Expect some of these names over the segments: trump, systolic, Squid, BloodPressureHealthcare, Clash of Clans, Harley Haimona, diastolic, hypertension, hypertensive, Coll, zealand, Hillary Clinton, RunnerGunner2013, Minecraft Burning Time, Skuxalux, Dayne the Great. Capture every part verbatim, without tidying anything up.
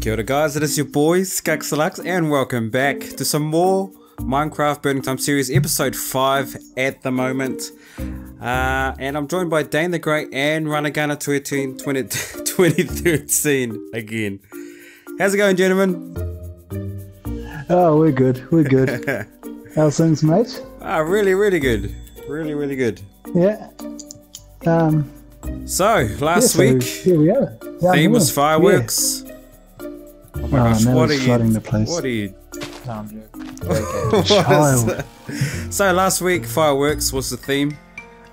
Kia ora guys, it is your boy Skuxalux and welcome back to some more Minecraft Burning Time series, episode five at the moment. Uh, and I'm joined by Dayne the Great and Runagana twenty thirteen again. How's it going, gentlemen? Oh, we're good, we're good. How's things, mate? Ah, really, really good. Really, really good. Yeah. Um. So, last yeah, so week, here we are. Down theme here. was fireworks. Yeah. Oh my oh, gosh, what are, you, the place. what are you... Damn, what Child. So last week, fireworks was the theme.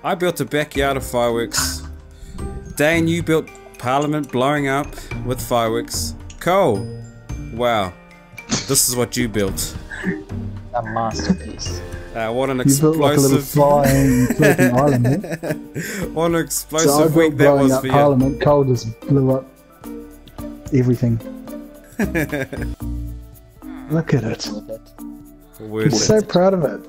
I built a backyard of fireworks. Dayne, you built Parliament blowing up with fireworks. Cole, wow, this is what you built. A masterpiece. Uh, what an explosive... You built like a little flying, floating island, eh? What an explosive so week that was for you. Parliament, Cole just blew up everything. Look at it. We're so proud of it.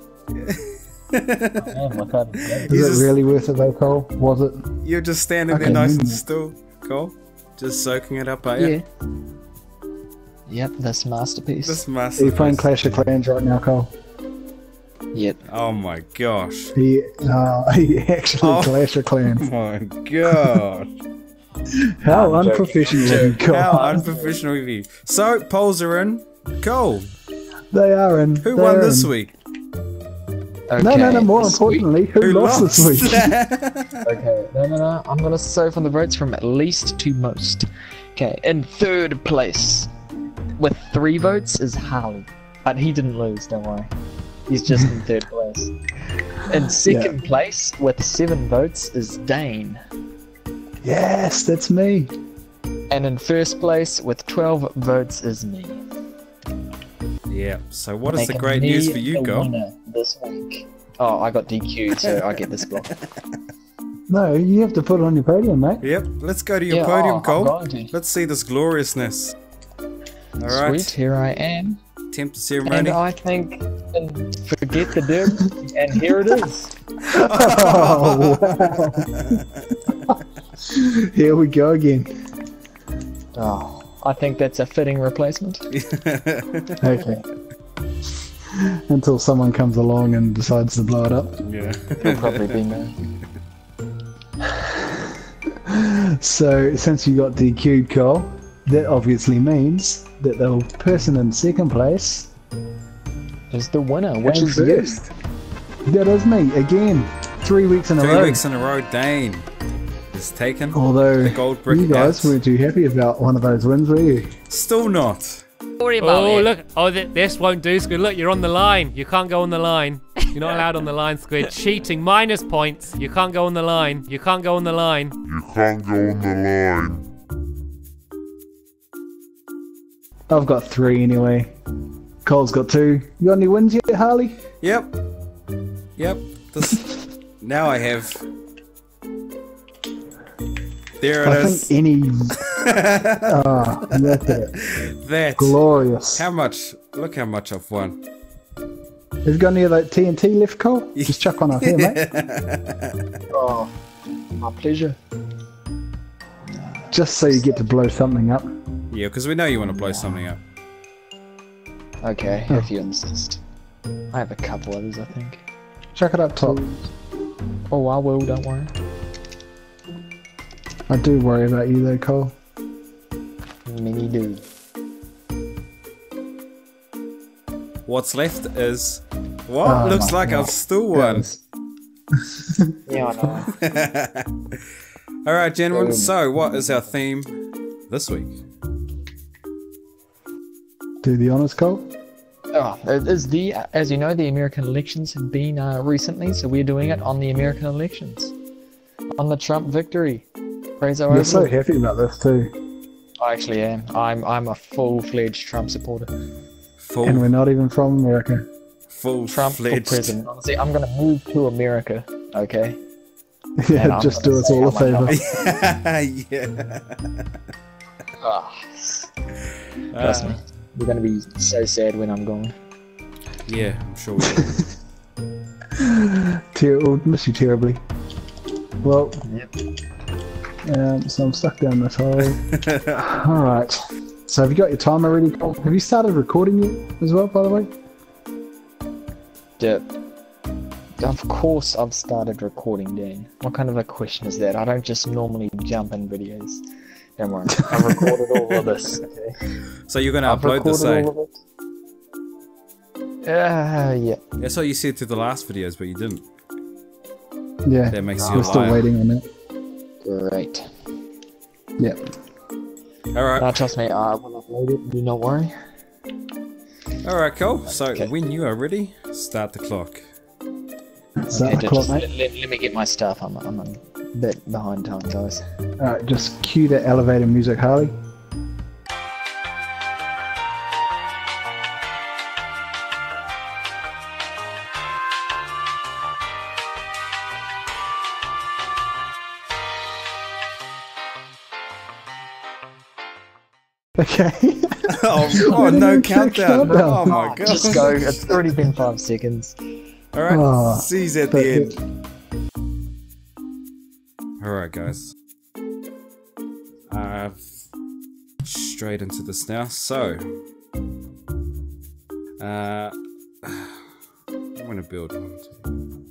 Oh, man, Is it just, really worth it though, Cole? Was it? You're just standing okay, there nice and still, Cole. Just soaking it up, are you? Yeah. Yep, this masterpiece. This masterpiece. Are you playing Clash of Clans right now, Cole? Yep. Oh my gosh. He, uh, he actually oh, Clash of Clans. Oh my god. How no, unprofessional of you, How unprofessional of you. So, polls are in. Cole. They are in. Who They're won this in. week? Okay, no, no, no, more importantly, week. who, who lost, lost this week? Okay, no, no, no. I'm going to say from the votes from at least to most. Okay, in third place, with three votes, is Harley. But he didn't lose, don't worry. He's just in third place. In second yeah. place, with seven votes, is Dayne. Yes, that's me. And in first place with twelve votes is me. Yeah. So what Making is the great news for you, Cole? This week. Oh, I got D Q'd, so I get this block. No, you have to put it on your podium, mate. Yep. Let's go to your yeah, podium, oh, Cole. Let's see this gloriousness. All right. Sweet. Here I am. Temp ceremony. And I think and forget the dim, and here it is. Oh, wow. Here we go again. Oh, I think that's a fitting replacement. Okay. Until someone comes along and decides to blow it up. Yeah. It'll probably be me. So, since you got D Q'd, Cole, that obviously means that the person in second place is the winner, which is first. That is me again. Three weeks in a row. Three weeks in a row, Dayne. Is taken. Although the gold brick you guys out. weren't too happy about one of those wins, were you? Still not. Worry about oh it. look! Oh, th this won't do, Squid. Look, you're on the line. You can't go on the line. You're not allowed on the line, Squid. Cheating, minus points. You can't go on the line. You can't go on the line. You can't go on the line. I've got three anyway. Cole's got two. You got any wins yet, Harley? Yep. Yep. This now I have. There it I is. Think any. Oh, that's it. That's glorious. How much? Look how much I've won. Have you got any of that T N T left, Cole? Yeah. Just chuck one up here, mate. Oh, my pleasure. Just so you get to blow something up. Yeah, because we know you want to blow something up. Okay, oh. if you insist. I have a couple others, I think. Chuck it up top. Oh, I will, don't worry. I do worry about you though, Cole. Many do. What's left is... What? Oh, Looks like I've still won. Yeah, I know. Alright, gentlemen, so what is our theme this week? Do the honours, Cole. Oh, it is the, as you know, the American elections have been uh, recently, so we're doing it on the American elections. On the Trump victory. You're so happy about this too. I actually am. I'm I'm a full-fledged Trump supporter. Full and we're not even from America. Full Trump fledged. for president. Honestly, I'm gonna move to America. Okay. Yeah, just do us all a favour. Yeah. yeah. Oh, trust uh, me, we're gonna be so sad when I'm gone. Yeah, I'm sure. Ter we'll miss you terribly. Well. Yep. Um, so I'm stuck down this hole. Alright. So have you got your time already? Have you started recording it as well, by the way? Yeah. Of course I've started recording, Dayne. What kind of a question is that? I don't just normally jump in videos. Don't worry, I've recorded all of this. Okay. So you're going to upload this, eh? Uh, yeah. That's what you said to the last videos, but you didn't. Yeah. That makes you a liar. We're still waiting on it. Great. Yep. Alright. No, trust me, I will upload it, do not worry. Alright, cool. So okay. When you are ready, start the clock. Start okay, the clock, just, mate. Let, let me get my stuff, I'm, I'm a bit behind time, guys. Alright, just cue the elevator music, Harley. Okay. Oh, oh no countdown. countdown. Oh my god. Just go. It's already been five seconds. Alright, oh, see you at the end. Alright guys. Uh, straight into this now. So uh I wanna build one two.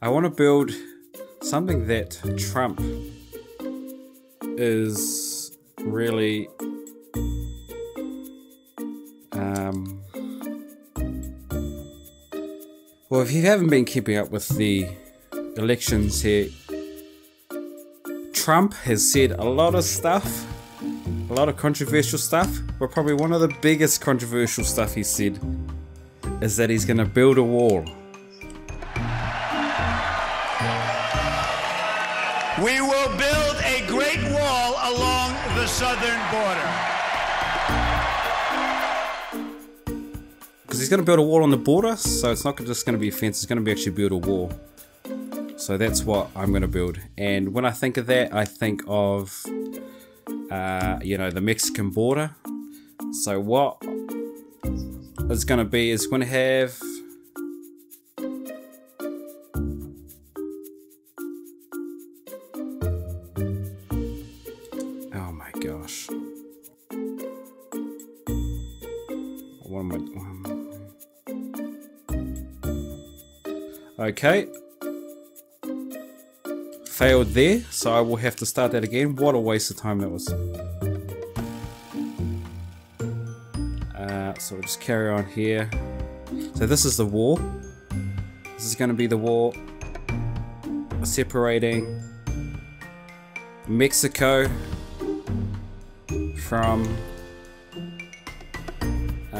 I wanna build something that Trump is really um well, if you haven't been keeping up with the elections here, Trump has said a lot of stuff, a lot of controversial stuff, but probably one of the biggest controversial stuff he said is that he's gonna build a wall. We will build a great wall along the southern border. Because he's going to build a wall on the border, so it's not just going to be a fence, it's going to be actually build a wall. So that's what I'm going to build. And when I think of that, I think of, uh, you know, the Mexican border. So what it's going to be is going to have... Gosh. What am I doing? Okay. Failed there, so I will have to start that again. What a waste of time that was. Uh, so we'll just carry on here. So this is the wall. This is going to be the wall separating Mexico from uh,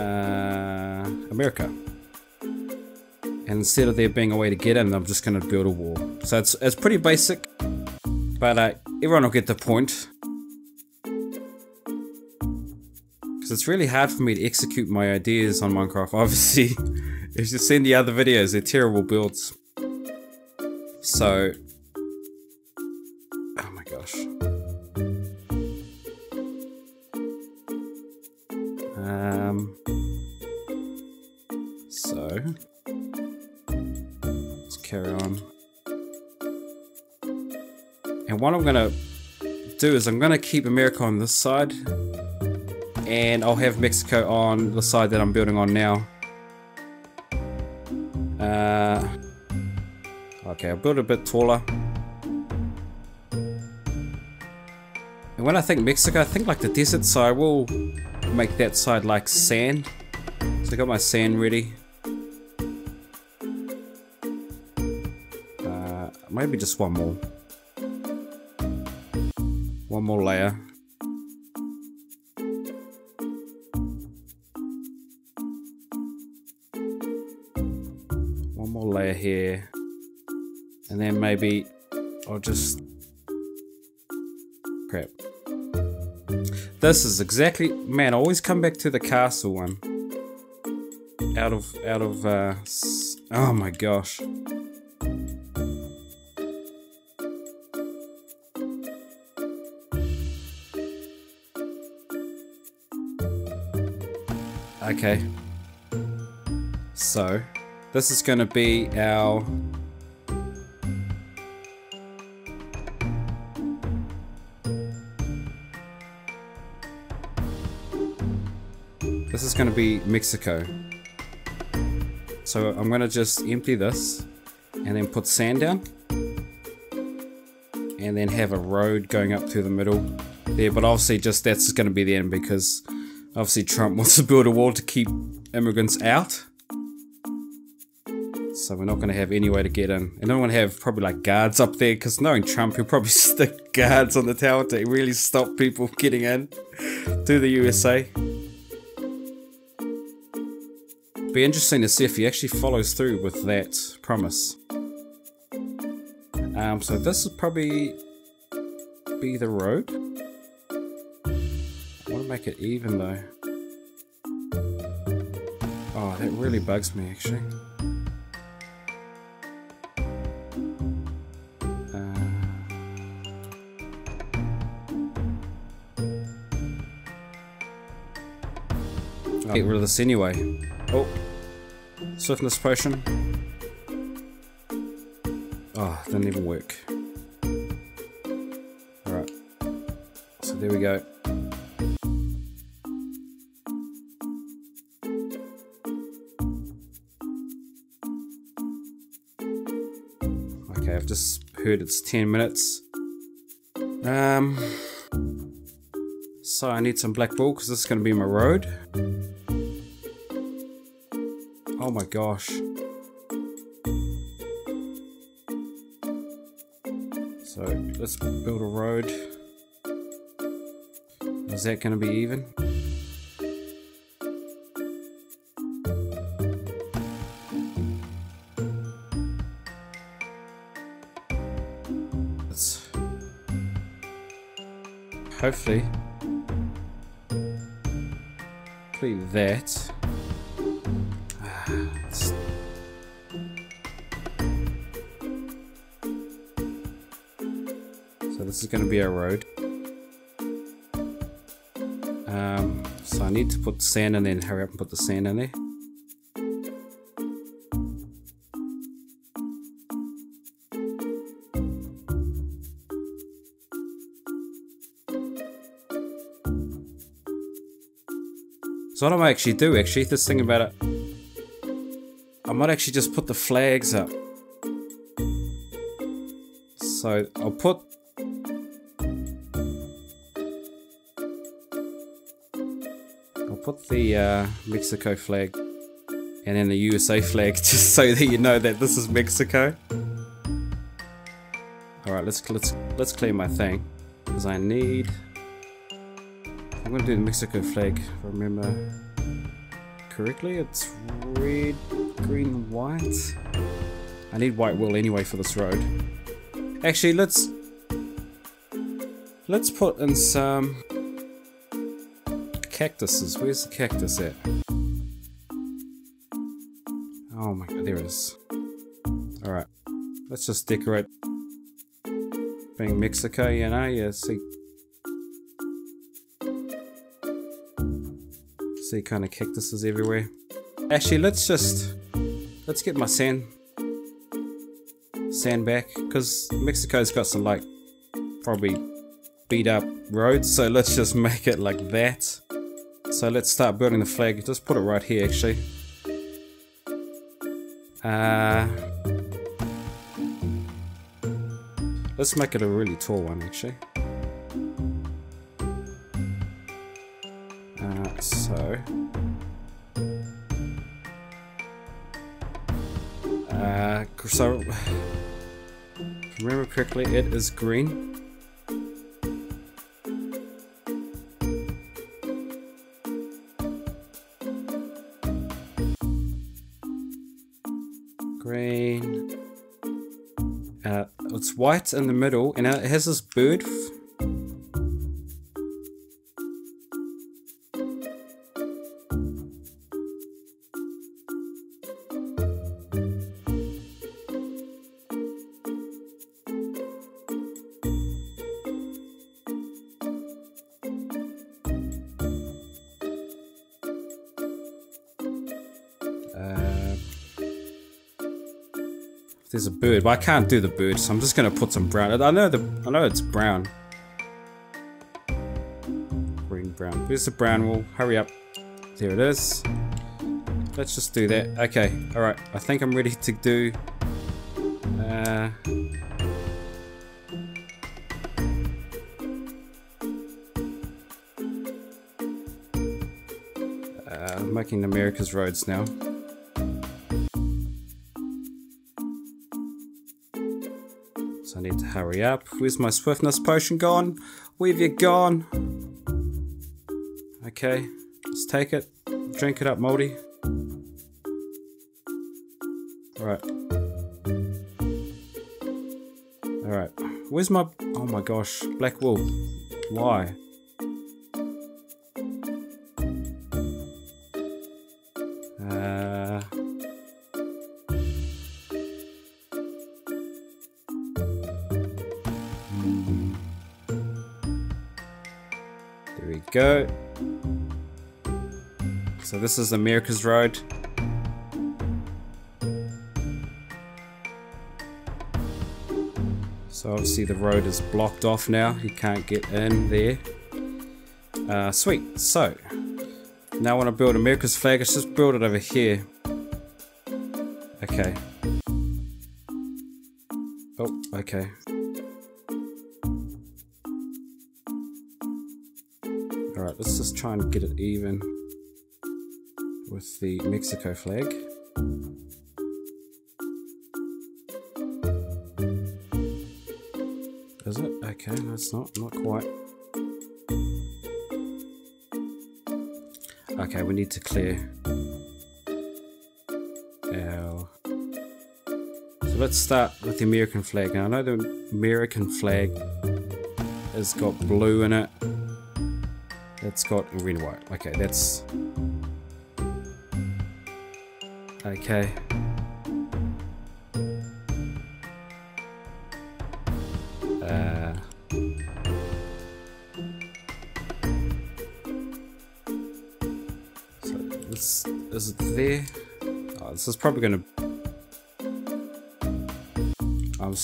America, and instead of there being a way to get in, I'm just going to build a wall. So it's, it's pretty basic, but uh, everyone will get the point, because it's really hard for me to execute my ideas on Minecraft, obviously. If you've seen the other videos, they're terrible builds. So oh my gosh. Um, so, let's carry on. And what I'm going to do is I'm going to keep America on this side, and I'll have Mexico on the side that I'm building on now. Uh, okay, I'll build a bit taller. And when I think Mexico, I think like the desert, so I will... make that side like sand. So I got my sand ready. Uh, maybe just one more. One more layer. One more layer here. And then maybe I'll just... crap. This is exactly, man, I always come back to the castle one. Out of, out of, uh, oh my gosh. Okay. So, this is gonna be our... This is going to be Mexico. So I'm going to just empty this and then put sand down. And then have a road going up through the middle there. But obviously just that's going to be the end because obviously Trump wants to build a wall to keep immigrants out. So we're not going to have any way to get in. And I'm going to have probably like guards up there because knowing Trump, he'll probably stick guards on the tower to really stop people getting in to the U S A. Be interesting to see if he actually follows through with that promise. Um, so this would probably be the road. I want to make it even though. Oh, that really bugs me actually. Uh, I'll get rid of this anyway. Oh, swiftness potion. Oh, didn't even work. Alright. So there we go. Okay, I've just heard it's ten minutes. Um, so I need some black wool because this is going to be my road. Oh my gosh. So let's build a road. Is that going to be even? Let's hopefully complete that. This is going to be our road. Um, so I need to put sand in there and hurry up and put the sand in there. So what I might actually do actually, this thing about it, I might actually just put the flags up. So I'll put Put the uh, Mexico flag and then the U S A flag just so that you know that this is Mexico. Alright, let's, let's let's clear my thing because I need... I'm going to do the Mexico flag if I remember correctly. It's red, green, white. I need white wool anyway for this road. Actually, let's... Let's put in some... Cactuses. Where's the cactus at? Oh my god, there it is. Alright. Let's just decorate. Being Mexico, you know, you see. See kind of cactuses everywhere. Actually, let's just. Let's get my sand. Sand back. Because Mexico's got some, like, probably beat up roads. So let's just make it like that. So let's start building the flag. Just put it right here, actually. Uh, let's make it a really tall one, actually. Uh, so, uh, so if I remember correctly, it is green. Green. Uh, it's white in the middle, and it has this bird. There's a bird, but I can't do the bird, so I'm just gonna put some brown. I know the, I know it's brown. Green, brown. Where's the brown wool? Hurry up. There it is. Let's just do that. Okay, alright. I think I'm ready to do... Uh, uh, I'm making America's roads now. So I need to hurry up. Where's my swiftness potion gone? Where have you gone? Okay, let's take it. Drink it up, Moldy. Alright. Alright. Where's my... Oh my gosh. Black wool. Why? Uh... Hmm. There we go. So this is America's Road. So obviously the road is blocked off now, you can't get in there. Uh, sweet, so now I want to build America's flag, let's just build it over here. Okay. Oh, okay. Alright, let's just try and get it even with the Mexico flag. Is it? Okay, no, it's not. Not quite. Okay, we need to clear our... So let's start with the American flag. Now, I know the American flag has got blue in it. It's got red and white. Okay, that's... Okay. Uh, so this is it there. Oh, this is probably gonna. I'm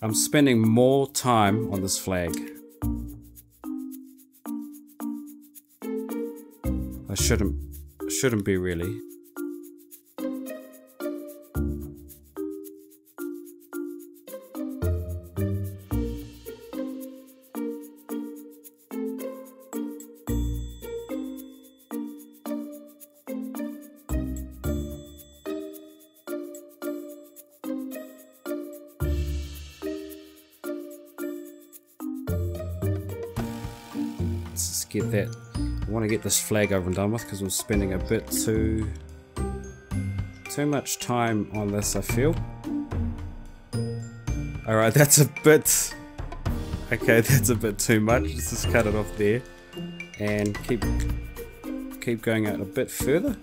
I'm spending more time on this flag. I shouldn't shouldn't be really. Get that. I want to get this flag over and done with because I'm spending a bit too too much time on this, I feel. Alright, that's a bit okay, that's a bit too much. Let's just cut it off there and keep keep going out a bit further.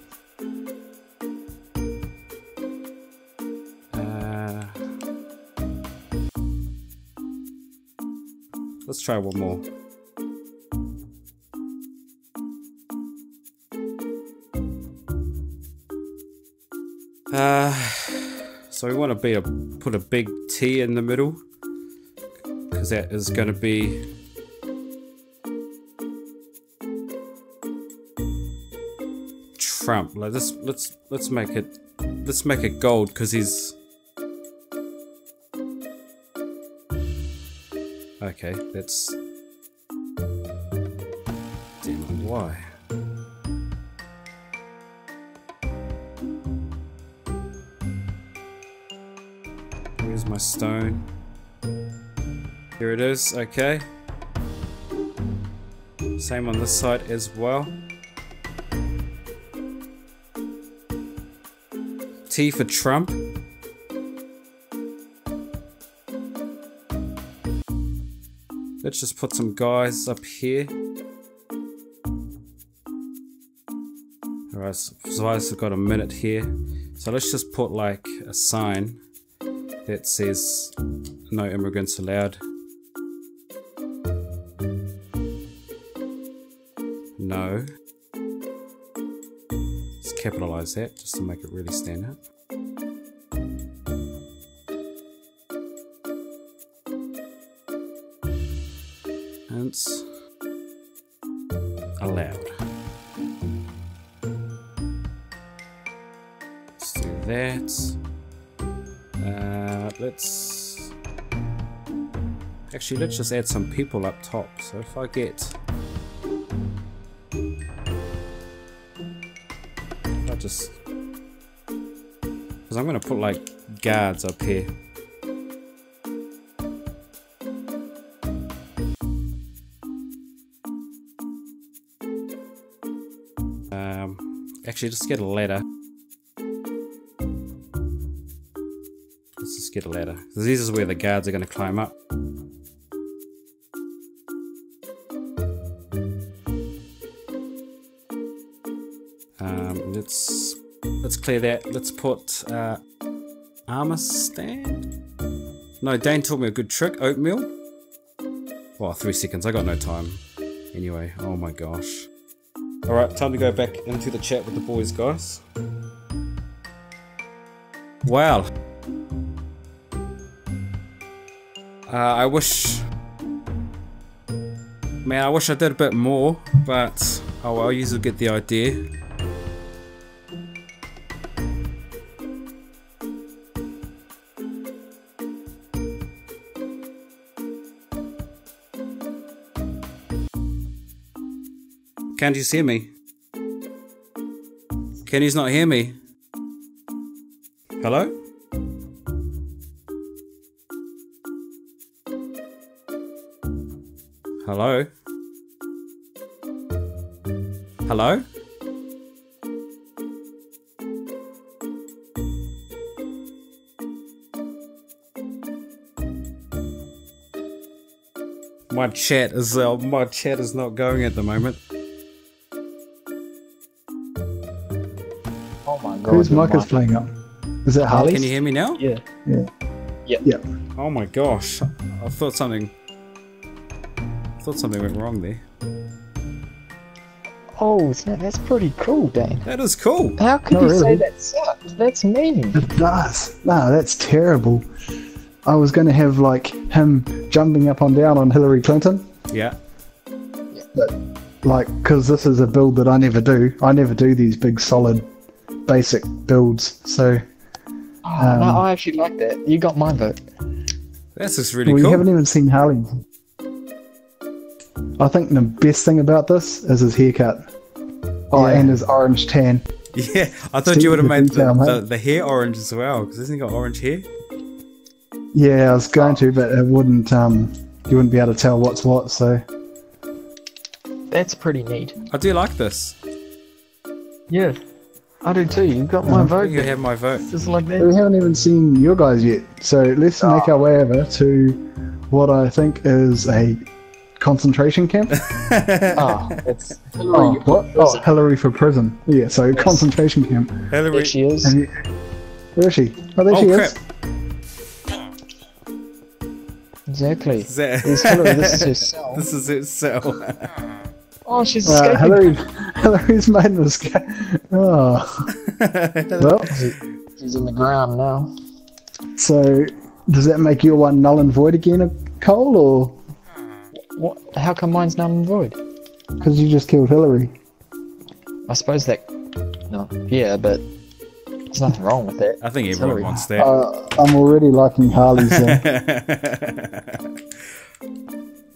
Uh, let's try one more. Uh, so we want to be a, put a big T in the middle because that is going to be Trump. Like this, let's let's make it let's make it gold because he's okay. That's damn it, why. Where's my stone? Here it is, okay. Same on this side as well. T for Trump. Let's just put some guys up here. Alright, so I've got a minute here. So let's just put like a sign that says no immigrants allowed. No. Just capitalize that just to make it really stand out. Hence allowed. that. Uh, let's... Actually, let's just add some people up top. So if I get... If I just... Because I'm going to put, like, guards up here. Um, actually, just get a ladder. Let's just get a ladder. This is where the guards are going to climb up. Um, let's let's clear that. Let's put uh, armor stand. No, Dayne taught me a good trick. Oatmeal. Well, three seconds. I got no time. Anyway, oh my gosh. All right, time to go back into the chat with the boys, guys. Wow. Uh, I wish... Man, I wish I did a bit more, but... Oh well, you will get the idea. Can't you see me? Can you not hear me? Hello? Hello? Hello? My chat is uh, my chat is not going at the moment. Whose mic is playing up? Is it Harley's? Can you hear me now? Yeah. Yeah. Yeah. Yeah. Oh my gosh. I thought something... I thought something went wrong there. Oh snap, that's pretty cool, Dayne. That is cool. How could Not you really. say that sucks? That's mean. It does. No, that's terrible. I was going to have like him jumping up and down on Hillary Clinton. Yeah. Yeah. But like, because this is a build that I never do. I never do these big solid basic builds, so um, oh, no, I actually like that. You got my vote. This is really well, cool. We haven't even seen Harley. I think the best thing about this is his haircut. Oh, yeah. And his orange tan. Yeah, I thought Steve you would have made the, the, the hair orange as well, because hasn't he got orange hair? Yeah, I was going oh. to, but it wouldn't. Um, you wouldn't be able to tell what's what. So that's pretty neat. I do like this. Yeah. I do too. You've got my um, vote. You have my vote. Just like that. We haven't even seen your guys yet, so let's oh. make our way over to what I think is a concentration camp. oh, it's Hillary. Oh, what? Oh, Hillary for prison. Yeah, so yes. concentration camp. Hillary. There she is. And, where is she? Oh, there oh, she crap. is. Exactly. Is that... There's Hillary. This is her cell. This is her cell. Oh, she's escaping. Uh, Hillary, Hillary's made an escape. Oh. Well, she's in the ground now. So, does that make your one null and void again, Cole, or...? What? How come mine's null and void? Because you just killed Hillary. I suppose that... No. Yeah, but... There's nothing wrong with that. I think it's everyone Hillary. wants that. Uh, I'm already liking Harley's there.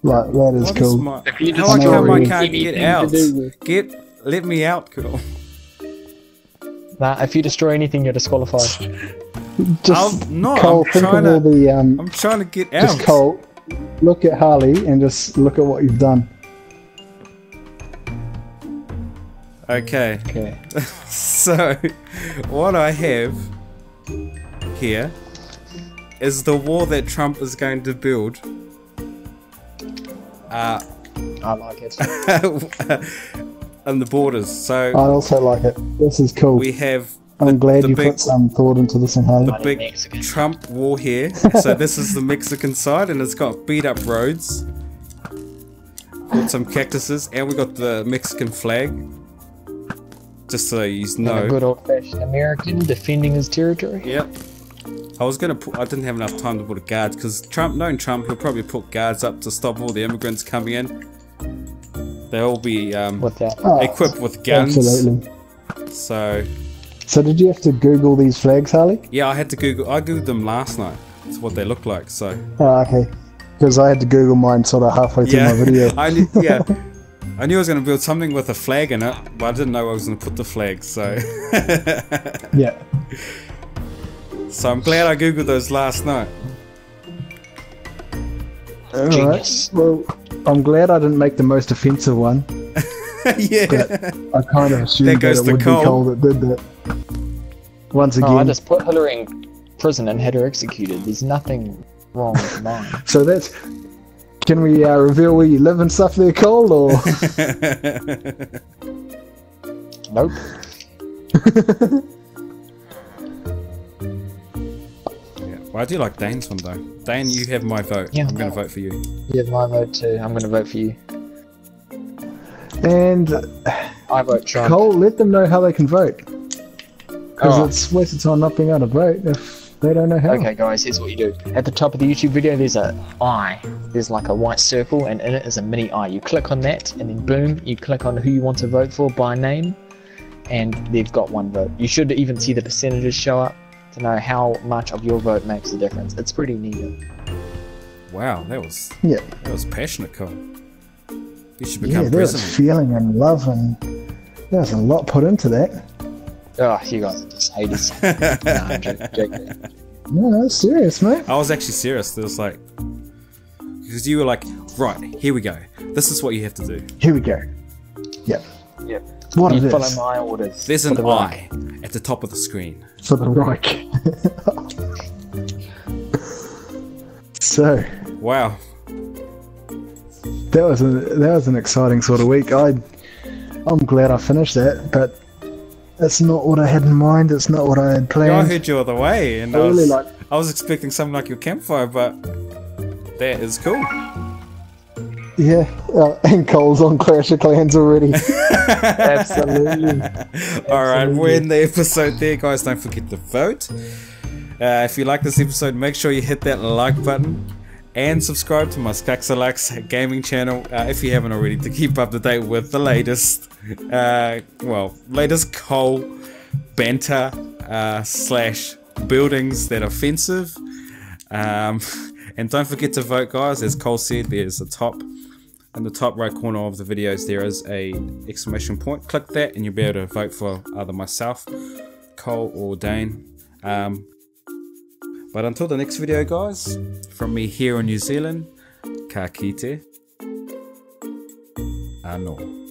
Right, that is what cool. Is my, if you just how I come I can't get out? Get, let me out, girl. Nah, if you destroy anything, you're disqualified. Just I'm not, Cole, I'm think trying of to, all the, um, I'm trying to get out. Just Cole, look at Harley and just look at what you've done. Okay. Okay. So, what I have here is the wall that Trump is going to build. Uh, I like it. And the borders. So I also like it. This is cool. We have. The, I'm glad you big, put some thought into this and Harley. The big Mexican. Trump wall here. So this is the Mexican side, and it's got beat up roads. Got some cactuses, and we got the Mexican flag. Just so you know. And a good old fashioned American defending his territory. Yep. I was gonna put. I didn't have enough time to put a guard because Trump, knowing Trump, he'll probably put guards up to stop all the immigrants coming in. They'll all be um, with that. Oh, equipped with guns. Absolutely. So So did you have to Google these flags, Harley? Yeah, I had to Google. I Googled them last night. It's what they look like, so. Oh, okay. Because I had to Google mine sort of halfway through yeah. my video. I knew, yeah. I knew I was going to build something with a flag in it, but I didn't know I was going to put the flag, so. yeah. So I'm glad I Googled those last night. Alright, well, I'm glad I didn't make the most offensive one. yeah. But I kind of assumed that, that it would Cole. be Cole that did that. Once again. Oh, I just put Hillary in prison and had her executed. There's nothing wrong with mine. So that's... Can we uh, reveal where you live and stuff there, Cole, or...? Nope. I do like Dane's one though. Dane, you have my vote. Yeah, I'm no. going to vote for you. You have my vote too. I'm going to vote for you. And I vote Trump. Cole, let them know how they can vote. Because it's wasted time not being able to vote if they don't know how. Okay, guys, here's what you do. At the top of the YouTube video, there's a eye. There's like a white circle, and in it is a mini eye. You click on that, and then boom, you click on who you want to vote for by name, and they've got one vote. You should even see the percentages show up to know how much of your vote makes a difference. It's pretty neat. Wow, that was yeah, that was passionate, Cole. You should become yeah, president. Was feeling and love, and there was a lot put into that. Oh, you guys are just haters. no, I'm joking. no, no, serious, mate. I was actually serious. It was like because you were like, right, here we go. This is what you have to do. Here we go. Yep. Yep. What you follow my orders. There's an eye at the top of the screen. For the Reich. so. Wow. That was a, that was an exciting sort of week. I, I'm glad I finished that, but it's not what I had in mind. It's not what I had planned. Yeah, I heard you all the way, and I, I, was, really like... I was expecting something like your campfire, but that is cool. Yeah, uh, and Cole's on Clash of Clans already. Absolutely. Alright, we're in the episode there, guys. Don't forget to vote. Uh, if you like this episode, make sure you hit that like button and subscribe to my Skuxalux gaming channel uh, if you haven't already to keep up to date with the latest, uh, well, latest Cole banter uh, slash buildings that are offensive. Um, and don't forget to vote, guys. As Cole said, there's a top. In the top right corner of the videos there is a exclamation point. Click that and you'll be able to vote for either myself, Cole, or Dane. Um, but until the next video, guys, from me here in New Zealand, ka kite anō.